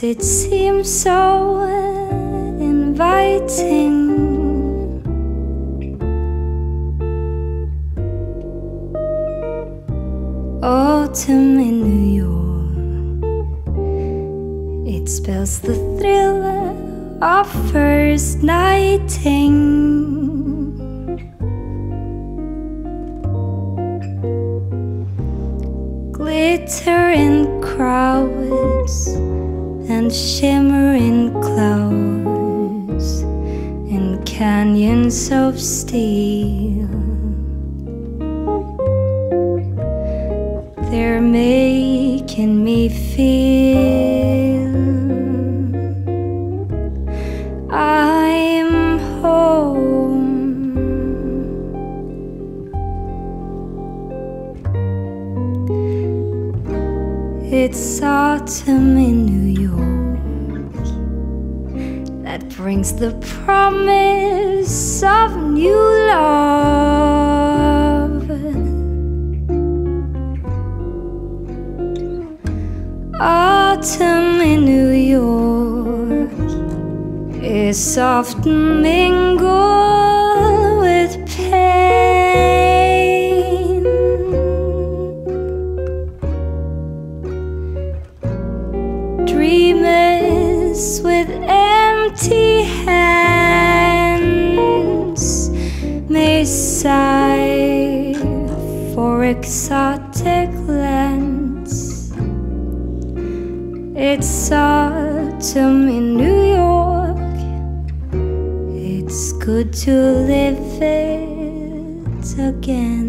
Does it seem so inviting? Autumn in New York, it spells the thrill of first nighting. Glitter in crowds and shimmering clouds in canyons of steel. They're making me feel I'm home. It's autumn in New York that brings the promise of new love. Autumn in New York is often mingled with pain. Dreamers with empty hands may sigh for exotic lands. It's autumn in New York. It's good to live it again.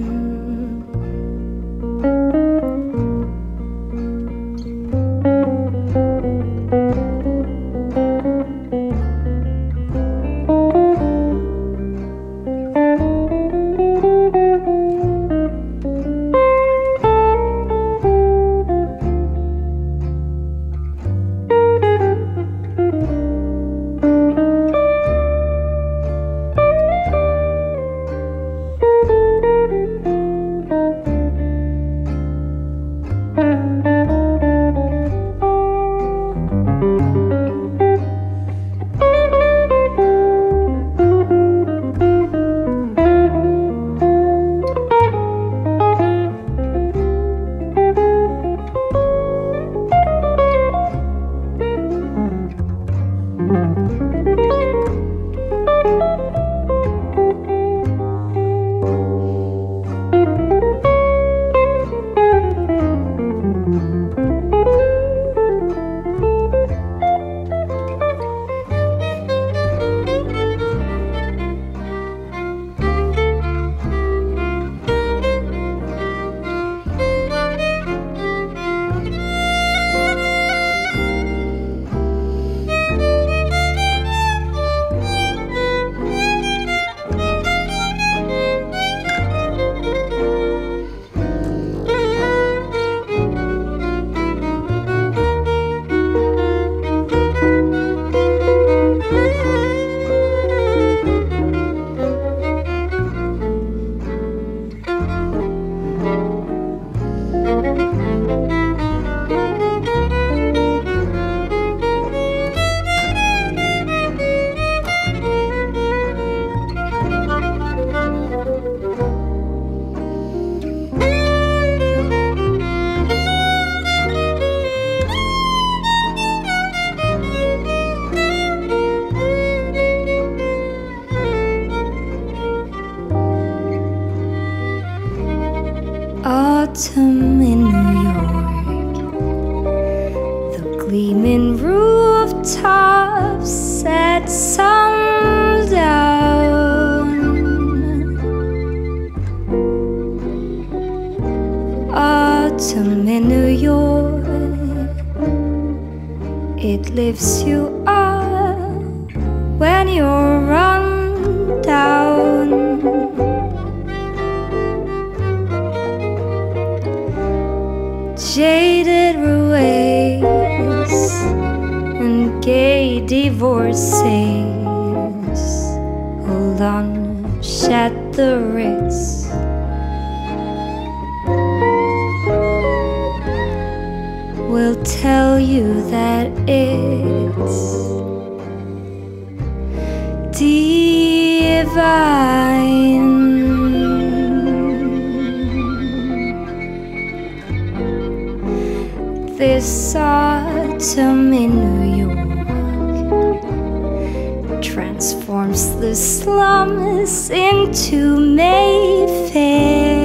Autumn in New York, the gleaming rooftops at sundown. Autumn in New York, it lifts you up when you're run down. Jaded roués and gay divorcees hold on, shed the Ritz. Will will tell you that it's divine. This autumn in New York transforms the slums into Mayfair.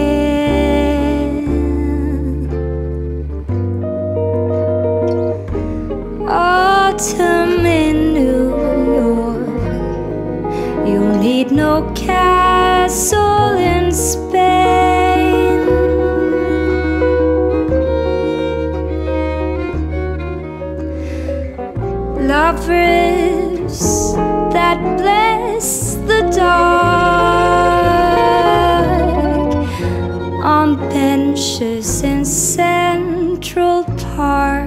Autumn in New York, you'll need no castle in Spain. Lovers that bless the dark on benches in Central Park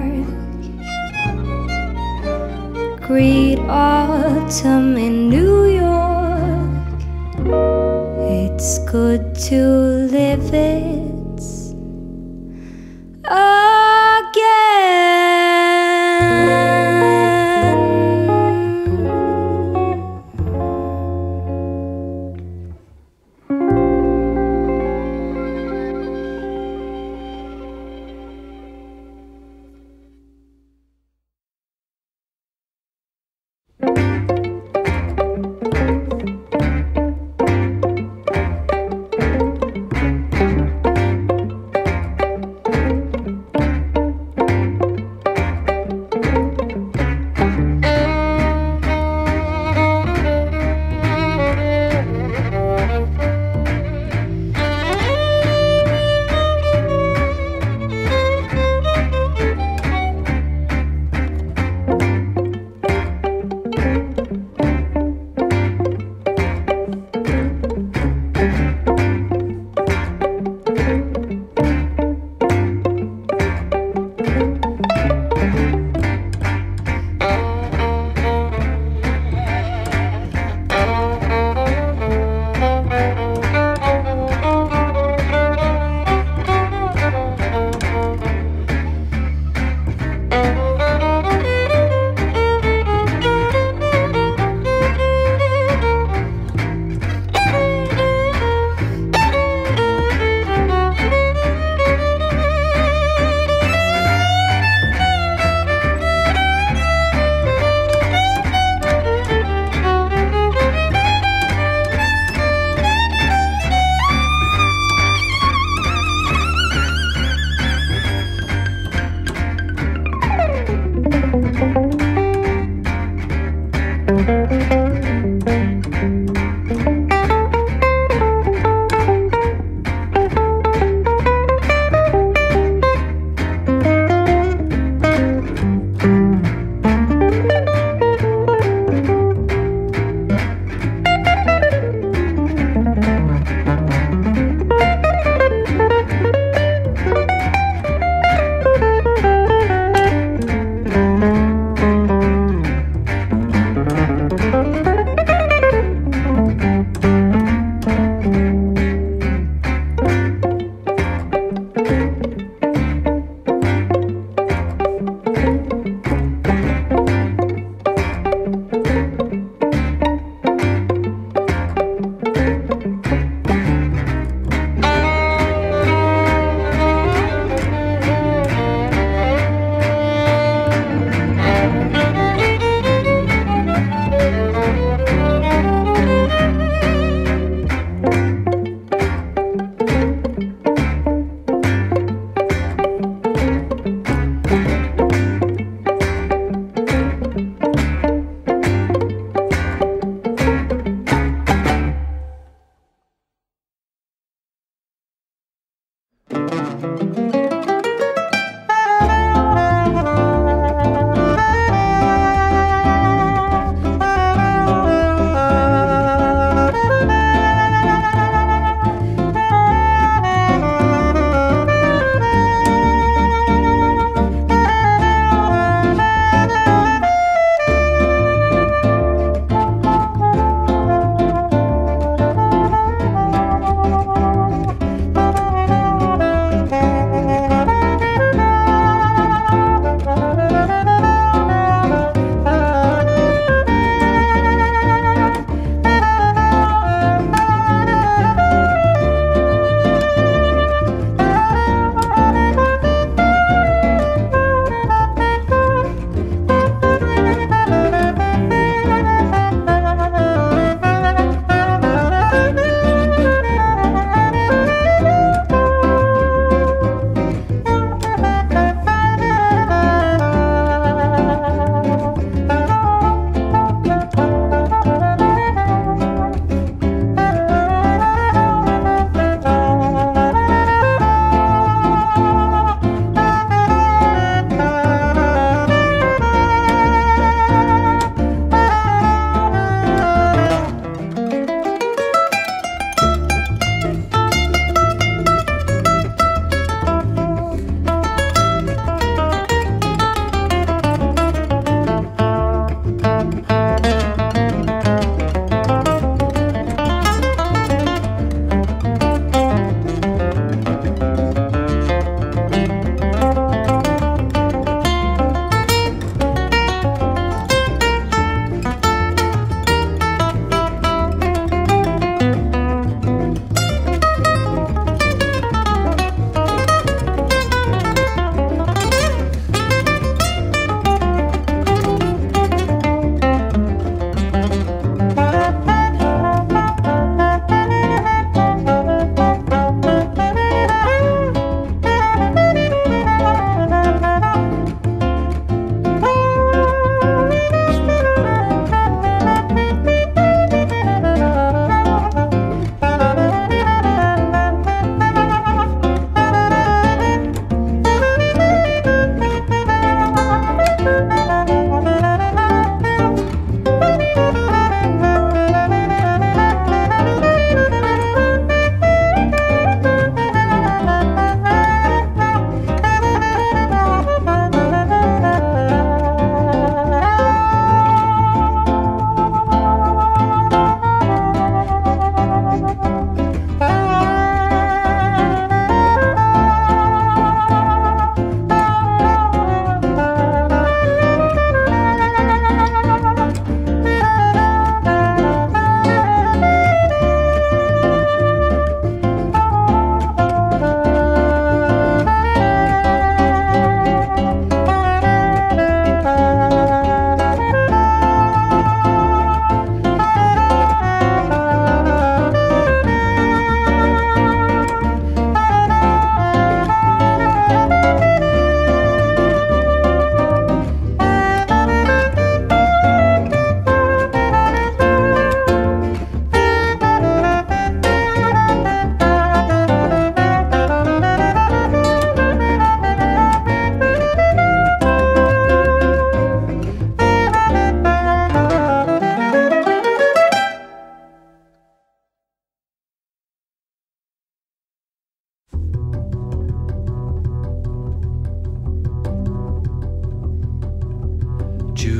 greet autumn in New York. It's good to live it again.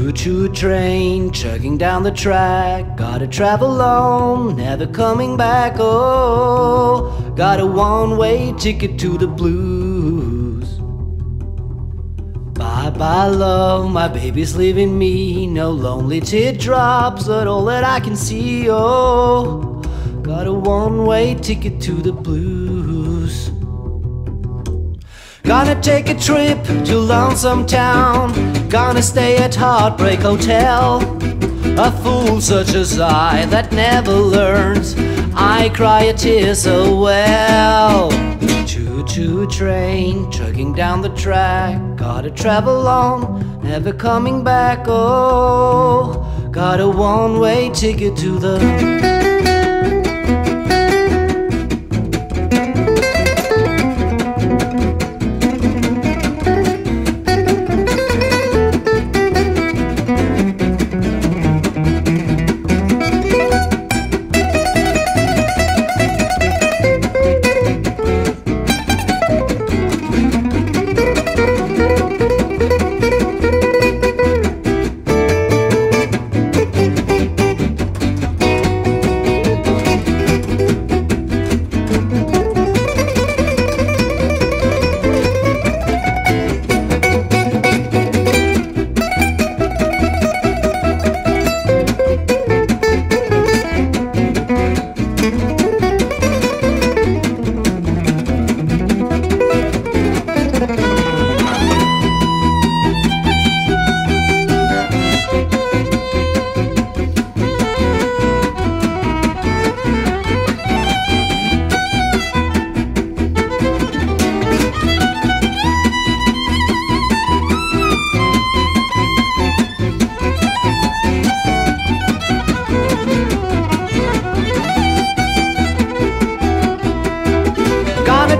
Choo-choo train chugging down the track. Gotta travel on, never coming back. Oh, got a one-way ticket to the blues. Bye-bye love, my baby's leaving me. No lonely teardrops, but all that I can see. Oh, got a one-way ticket to the blues. Gonna take a trip to Lonesome Town. Gonna stay at Heartbreak Hotel. A fool such as I that never learns, I cry a tear so well. Choo-choo train chugging down the track. Gotta travel on, never coming back. Oh, got a one-way ticket to the...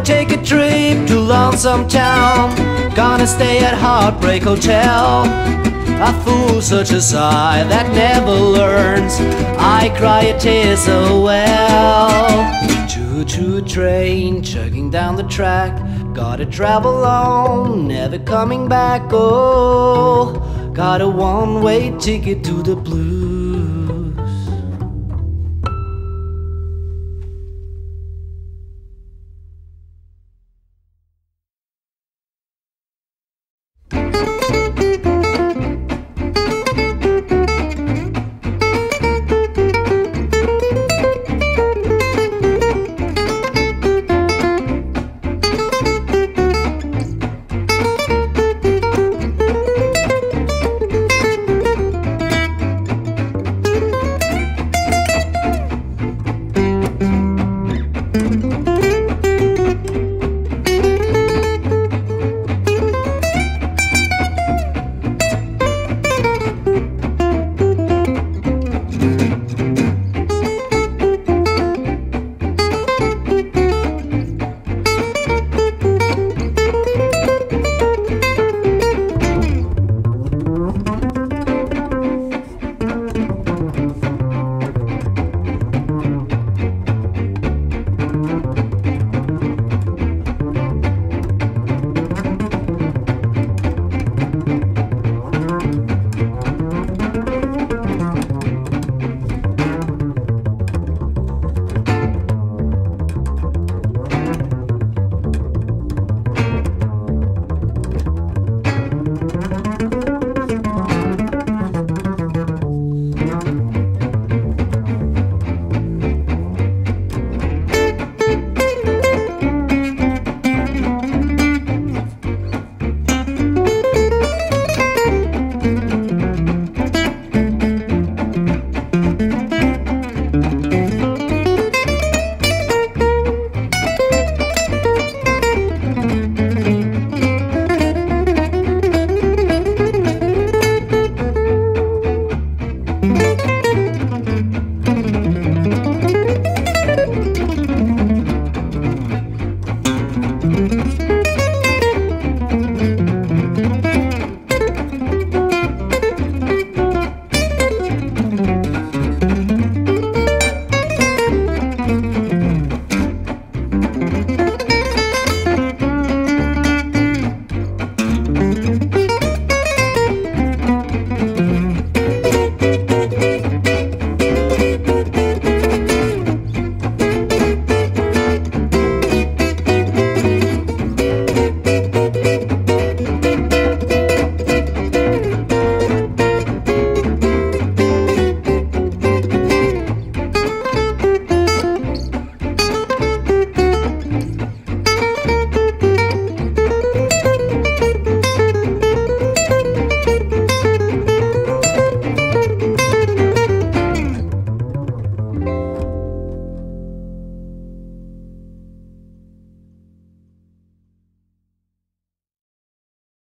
Take a trip to Lonesome Town. Gonna stay at Heartbreak Hotel. A fool such as I that never learns, I cry a tear so well. Choo-choo train chugging down the track. Gotta travel on, never coming back. Oh, got a one-way ticket to the blues.